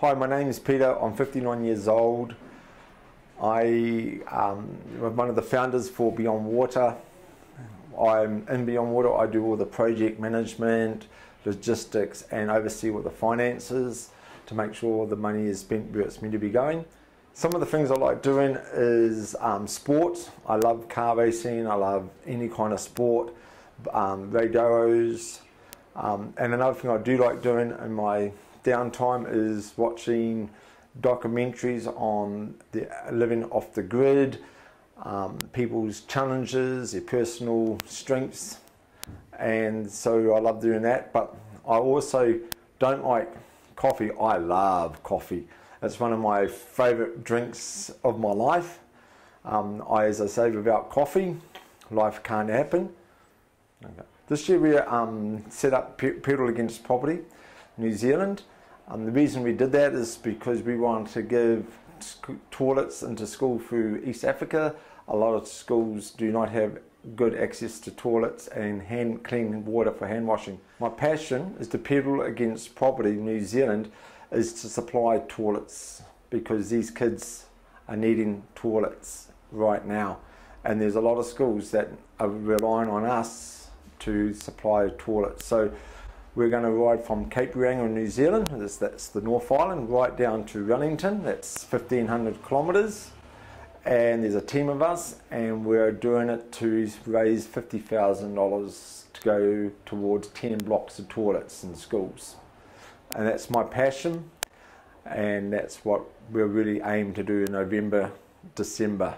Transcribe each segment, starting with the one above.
Hi, my name is Peter. I'm 59 years old. I'm one of the founders for Beyond Water. In Beyond Water, I do all the project management, logistics, and oversee all the finances to make sure the money is spent where it's meant to be going. Some of the things I like doing is sports. I love car racing. I love any kind of sport, radios. And another thing I do like doing in my downtime is watching documentaries on the living off the grid, people's challenges, their personal strengths, and so I love doing that. But I also don't like coffee. I love coffee. It's one of my favorite drinks of my life. As I say, without coffee, life can't happen. Okay. This year we set up Pedal Against Poverty New Zealand. The reason we did that is because we wanted to give toilets into school through East Africa. A lot of schools do not have good access to toilets and clean water for hand washing. My passion is to pedal against poverty in New Zealand is to supply toilets, because these kids are needing toilets right now, and there's a lot of schools that are relying on us to supply toilets. So we're going to ride from Cape Reinga in New Zealand, that's the North Island, right down to Wellington, that's 1,500 kilometres, and there's a team of us, and we're doing it to raise $50,000 to go towards 10 blocks of toilets in schools. And that's my passion, and that's what we're really aiming to do in November, December.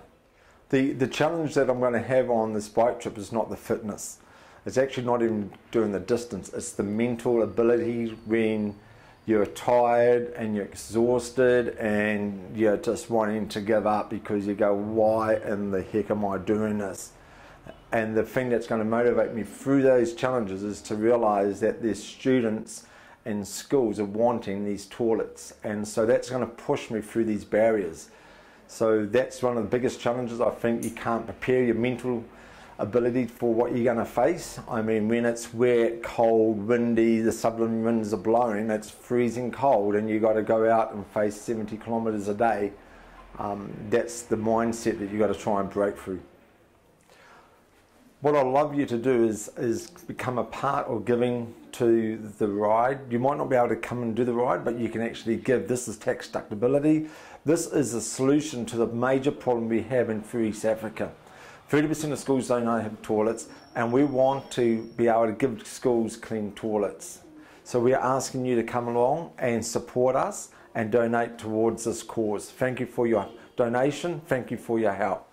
The challenge that I'm going to have on this bike trip is not the fitness. It's actually not even doing the distance, it's the mental ability when you're tired and you're exhausted and you're just wanting to give up, because you go, why in the heck am I doing this? And the thing that's going to motivate me through those challenges is to realise that there's students and schools are wanting these toilets, and so that's going to push me through these barriers. So that's one of the biggest challenges. I think you can't prepare your mental ability for what you're going to face. I mean, when it's wet, cold, windy, the southern winds are blowing, it's freezing cold, and you've got to go out and face 70 kilometres a day. That's the mindset that you've got to try and break through. What I'd love you to do is become a part of giving to the ride. You might not be able to come and do the ride, but you can actually give. This is tax deductibility. This is a solution to the major problem we have in East Africa. 30% of schools don't have toilets, and we want to be able to give schools clean toilets. So we're asking you to come along and support us and donate towards this cause. Thank you for your donation. Thank you for your help.